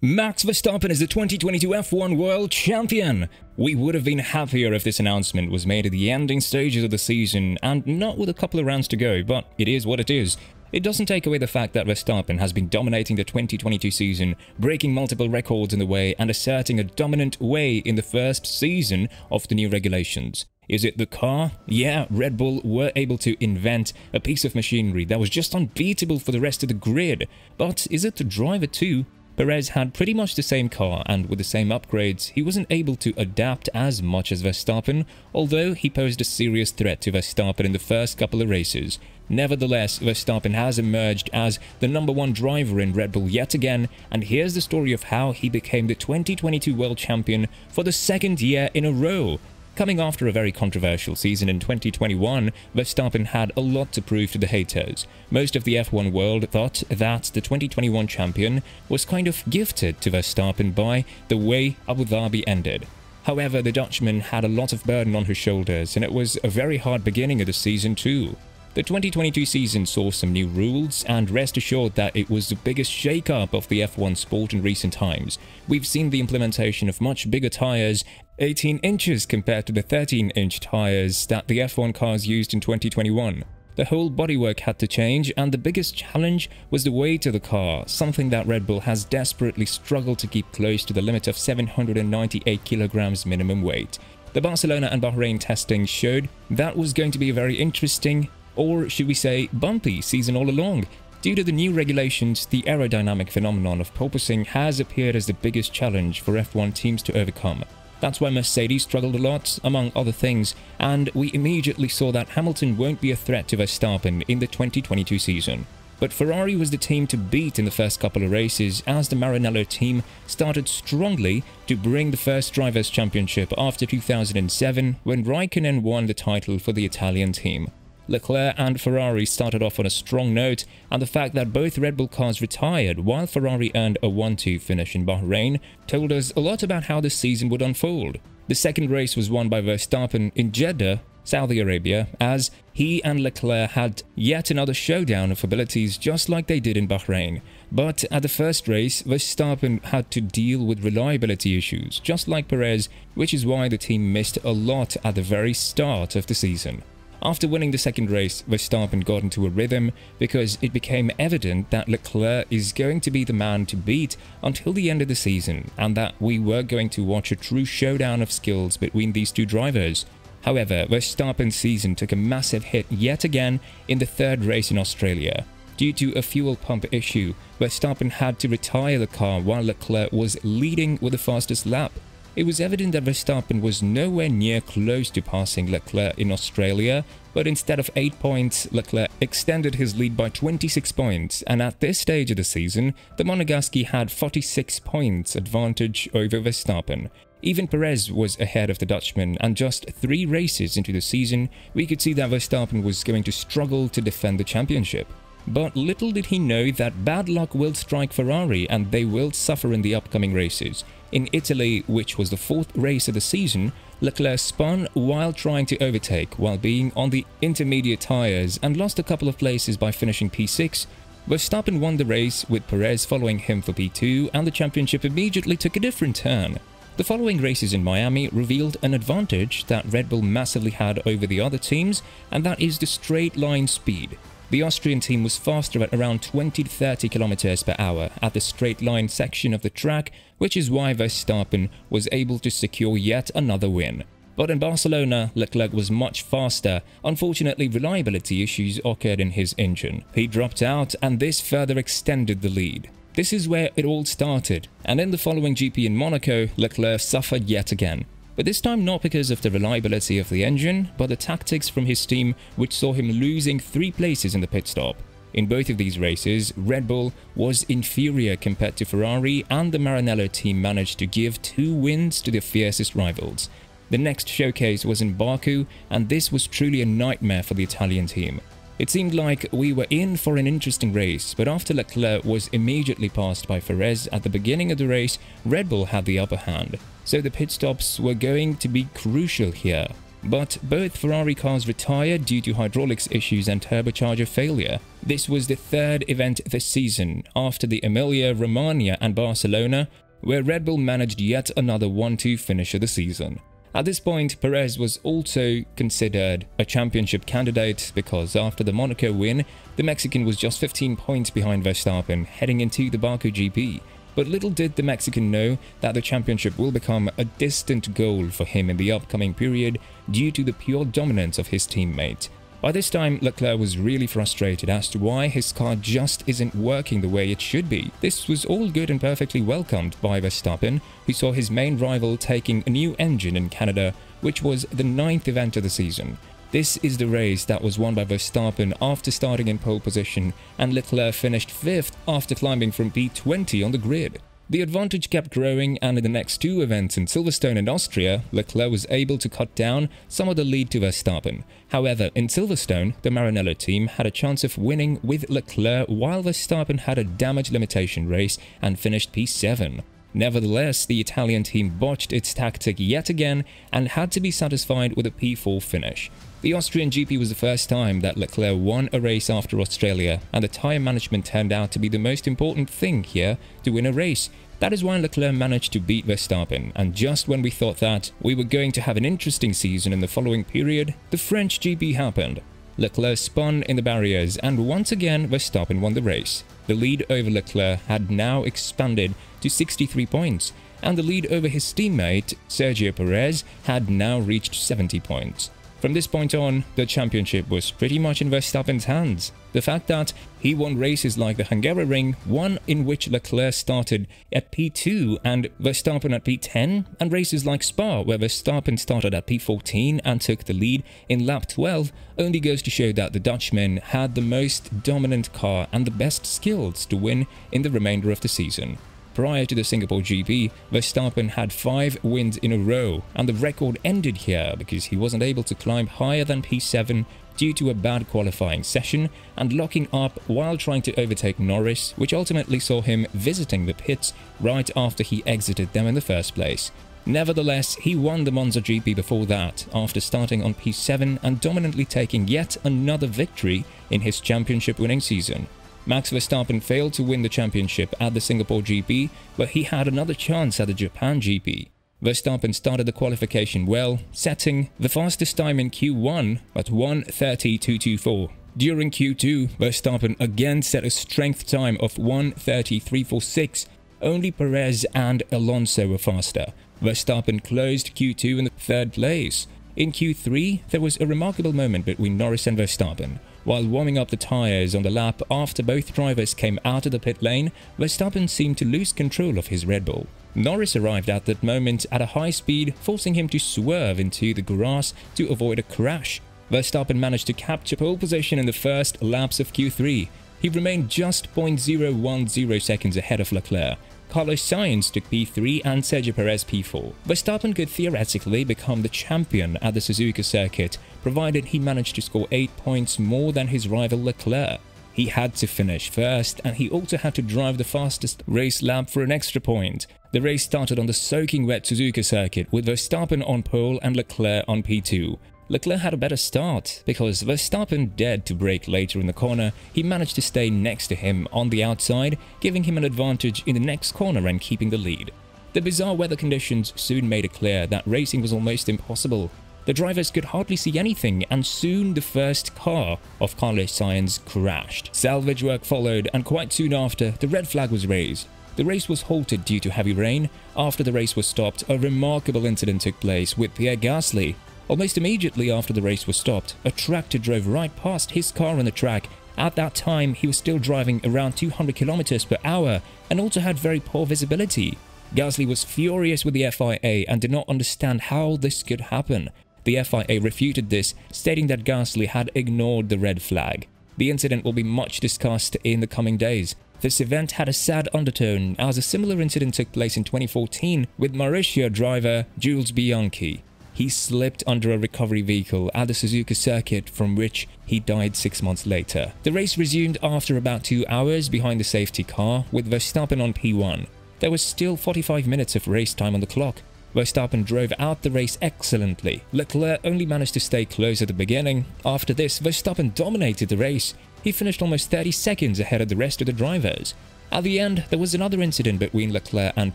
Max Verstappen is the 2022 F1 World Champion! We would have been happier if this announcement was made at the ending stages of the season and not with a couple of rounds to go, but it is what it is. It doesn't take away the fact that Verstappen has been dominating the 2022 season, breaking multiple records in the way and asserting a dominant way in the first season of the new regulations. Is it the car? Yeah, Red Bull were able to invent a piece of machinery that was just unbeatable for the rest of the grid. But is it the driver too? Perez had pretty much the same car, and with the same upgrades, he wasn't able to adapt as much as Verstappen, although he posed a serious threat to Verstappen in the first couple of races. Nevertheless, Verstappen has emerged as the #1 driver in Red Bull yet again, and here's the story of how he became the 2022 World Champion for the second year in a row. Coming after a very controversial season in 2021, Verstappen had a lot to prove to the haters. Most of the F1 world thought that the 2021 champion was kind of gifted to Verstappen by the way Abu Dhabi ended. However, the Dutchman had a lot of burden on his shoulders, and it was a very hard beginning of the season too. The 2022 season saw some new rules, and rest assured that it was the biggest shake-up of the F1 sport in recent times. We've seen the implementation of much bigger tyres, 18 inches compared to the 13-inch tyres that the F1 cars used in 2021. The whole bodywork had to change, and the biggest challenge was the weight of the car, something that Red Bull has desperately struggled to keep close to the limit of 798 kilograms minimum weight. The Barcelona and Bahrain testing showed that was going to be a very interesting, or should we say bumpy, season all along. Due to the new regulations, the aerodynamic phenomenon of porpoising has appeared as the biggest challenge for F1 teams to overcome. That's why Mercedes struggled a lot, among other things, and we immediately saw that Hamilton won't be a threat to Verstappen in the 2022 season. But Ferrari was the team to beat in the first couple of races, as the Maranello team started strongly to bring the first Drivers' Championship after 2007, when Raikkonen won the title for the Italian team. Leclerc and Ferrari started off on a strong note, and the fact that both Red Bull cars retired while Ferrari earned a 1-2 finish in Bahrain told us a lot about how this season would unfold. The second race was won by Verstappen in Jeddah, Saudi Arabia, as he and Leclerc had yet another showdown of abilities just like they did in Bahrain. But at the first race, Verstappen had to deal with reliability issues, just like Perez, which is why the team missed a lot at the very start of the season. After winning the second race, Verstappen got into a rhythm because it became evident that Leclerc is going to be the man to beat until the end of the season, and that we were going to watch a true showdown of skills between these two drivers. However, Verstappen's season took a massive hit yet again in the third race in Australia. Due to a fuel pump issue, Verstappen had to retire the car while Leclerc was leading with the fastest lap. It was evident that Verstappen was nowhere near close to passing Leclerc in Australia, but instead of 8 points, Leclerc extended his lead by 26 points, and at this stage of the season, the Monegasque had 46 points advantage over Verstappen. Even Perez was ahead of the Dutchman, and just 3 races into the season, we could see that Verstappen was going to struggle to defend the championship. But little did he know that bad luck will strike Ferrari, and they will suffer in the upcoming races. In Italy, which was the 4th race of the season, Leclerc spun while trying to overtake while being on the intermediate tyres and lost a couple of places by finishing P6. Verstappen won the race, with Perez following him for P2, and the championship immediately took a different turn. The following races in Miami revealed an advantage that Red Bull massively had over the other teams, and that is the straight line speed. The Austrian team was faster at around 20 to 30 kilometers per hour at the straight line section of the track, which is why Verstappen was able to secure yet another win. But in Barcelona, Leclerc was much faster. Unfortunately, reliability issues occurred in his engine. He dropped out, and this further extended the lead. This is where it all started, and in the following GP in Monaco, Leclerc suffered yet again. But this time not because of the reliability of the engine, but the tactics from his team, which saw him losing 3 places in the pit stop. In both of these races, Red Bull was inferior compared to Ferrari, and the Maranello team managed to give 2 wins to their fiercest rivals. The next showcase was in Baku, and this was truly a nightmare for the Italian team. It seemed like we were in for an interesting race, but after Leclerc was immediately passed by Perez at the beginning of the race, Red Bull had the upper hand. So the pit stops were going to be crucial here. But both Ferrari cars retired due to hydraulics issues and turbocharger failure. This was the third event this season, after the Emilia Romagna and Barcelona, where Red Bull managed yet another 1-2 finish of the season. At this point, Perez was also considered a championship candidate because after the Monaco win, the Mexican was just 15 points behind Verstappen heading into the Baku GP. But little did the Mexican know that the championship will become a distant goal for him in the upcoming period due to the pure dominance of his teammate. By this time, Leclerc was really frustrated as to why his car just isn't working the way it should be. This was all good and perfectly welcomed by Verstappen, who saw his main rival taking a new engine in Canada, which was the 9th event of the season. This is the race that was won by Verstappen after starting in pole position, and Leclerc finished 5th after climbing from P20 on the grid. The advantage kept growing, and in the next two events in Silverstone and Austria, Leclerc was able to cut down some of the lead to Verstappen. However, in Silverstone, the Maranello team had a chance of winning with Leclerc while Verstappen had a damage limitation race and finished P7. Nevertheless, the Italian team botched its tactic yet again and had to be satisfied with a P4 finish. The Austrian GP was the first time that Leclerc won a race after Australia, and the tyre management turned out to be the most important thing here to win a race. That is why Leclerc managed to beat Verstappen, and just when we thought that we were going to have an interesting season in the following period, the French GP happened. Leclerc spun in the barriers, and once again Verstappen won the race. The lead over Leclerc had now expanded to 63 points, and the lead over his teammate Sergio Perez had now reached 70 points. From this point on, the championship was pretty much in Verstappen's hands. The fact that he won races like the Hungary Ring, one in which Leclerc started at P2 and Verstappen at P10, and races like Spa, where Verstappen started at P14 and took the lead in lap 12, only goes to show that the Dutchman had the most dominant car and the best skills to win in the remainder of the season. Prior to the Singapore GP, Verstappen had 5 wins in a row, and the record ended here because he wasn't able to climb higher than P7 due to a bad qualifying session and locking up while trying to overtake Norris, which ultimately saw him visiting the pits right after he exited them in the first place. Nevertheless, he won the Monza GP before that, after starting on P7 and dominantly taking yet another victory in his championship-winning season. Max Verstappen failed to win the championship at the Singapore GP, but he had another chance at the Japan GP. Verstappen started the qualification well, setting the fastest time in Q1 at 1:30.224. During Q2, Verstappen again set a strength time of 1:30.346. Only Perez and Alonso were faster. Verstappen closed Q2 in the 3rd place. In Q3, there was a remarkable moment between Norris and Verstappen. While warming up the tyres on the lap after both drivers came out of the pit lane, Verstappen seemed to lose control of his Red Bull. Norris arrived at that moment at a high speed, forcing him to swerve into the grass to avoid a crash. Verstappen managed to capture pole position in the first laps of Q3. He remained just 0.010 seconds ahead of Leclerc. Carlos Sainz took P3 and Sergio Perez P4. Verstappen could theoretically become the champion at the Suzuka circuit, provided he managed to score 8 points more than his rival Leclerc. He had to finish first, and he also had to drive the fastest race lap for an extra point. The race started on the soaking wet Suzuka circuit, with Verstappen on pole and Leclerc on P2. Leclerc had a better start, because Verstappen dared to brake later in the corner. He managed to stay next to him on the outside, giving him an advantage in the next corner and keeping the lead. The bizarre weather conditions soon made it clear that racing was almost impossible. The drivers could hardly see anything, and soon the first car of Carlos Sainz crashed. Salvage work followed, and quite soon after, the red flag was raised. The race was halted due to heavy rain. After the race was stopped, a remarkable incident took place with Pierre Gasly. Almost immediately after the race was stopped, a tractor drove right past his car on the track. At that time, he was still driving around 200 km/h and also had very poor visibility. Gasly was furious with the FIA and did not understand how this could happen. The FIA refuted this, stating that Gasly had ignored the red flag. The incident will be much discussed in the coming days. This event had a sad undertone, as a similar incident took place in 2014 with Mauritian driver Jules Bianchi. He slipped under a recovery vehicle at the Suzuka circuit, from which he died 6 months later. The race resumed after about 2 hours behind the safety car, with Verstappen on P1. There was still 45 minutes of race time on the clock. Verstappen drove out the race excellently. Leclerc only managed to stay close at the beginning. After this, Verstappen dominated the race. He finished almost 30 seconds ahead of the rest of the drivers. At the end, there was another incident between Leclerc and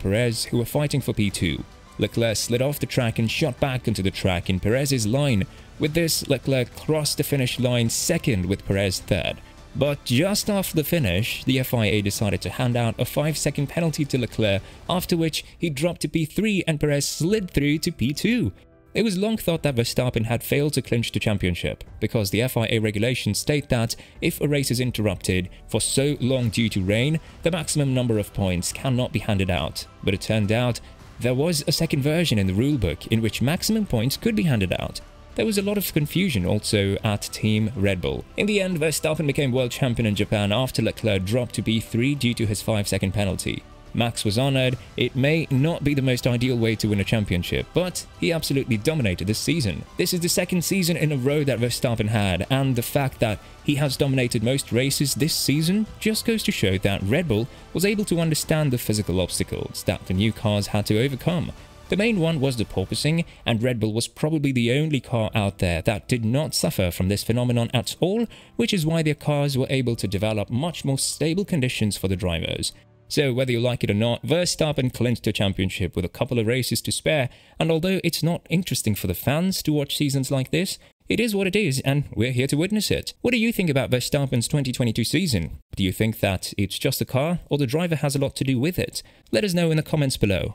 Perez, who were fighting for P2. Leclerc slid off the track and shot back into the track in Perez's line. With this, Leclerc crossed the finish line second, with Perez third. But just after the finish, the FIA decided to hand out a 5-second penalty to Leclerc, after which he dropped to P3 and Perez slid through to P2. It was long thought that Verstappen had failed to clinch the championship, because the FIA regulations state that if a race is interrupted for so long due to rain, the maximum number of points cannot be handed out. But it turned out there was a second version in the rulebook in which maximum points could be handed out. There was a lot of confusion also at Team Red Bull. In the end, Verstappen became world champion in Japan after Leclerc dropped to P3 due to his 5-second penalty. Max was honoured. It may not be the most ideal way to win a championship, but he absolutely dominated this season. This is the second season in a row that Verstappen had, and the fact that he has dominated most races this season just goes to show that Red Bull was able to understand the physical obstacles that the new cars had to overcome. The main one was the porpoising, and Red Bull was probably the only car out there that did not suffer from this phenomenon at all, which is why their cars were able to develop much more stable conditions for the drivers. So whether you like it or not, Verstappen clinched the championship with a couple of races to spare, and although it's not interesting for the fans to watch seasons like this, it is what it is, and we're here to witness it. What do you think about Verstappen's 2022 season? Do you think that it's just the car, or the driver has a lot to do with it? Let us know in the comments below.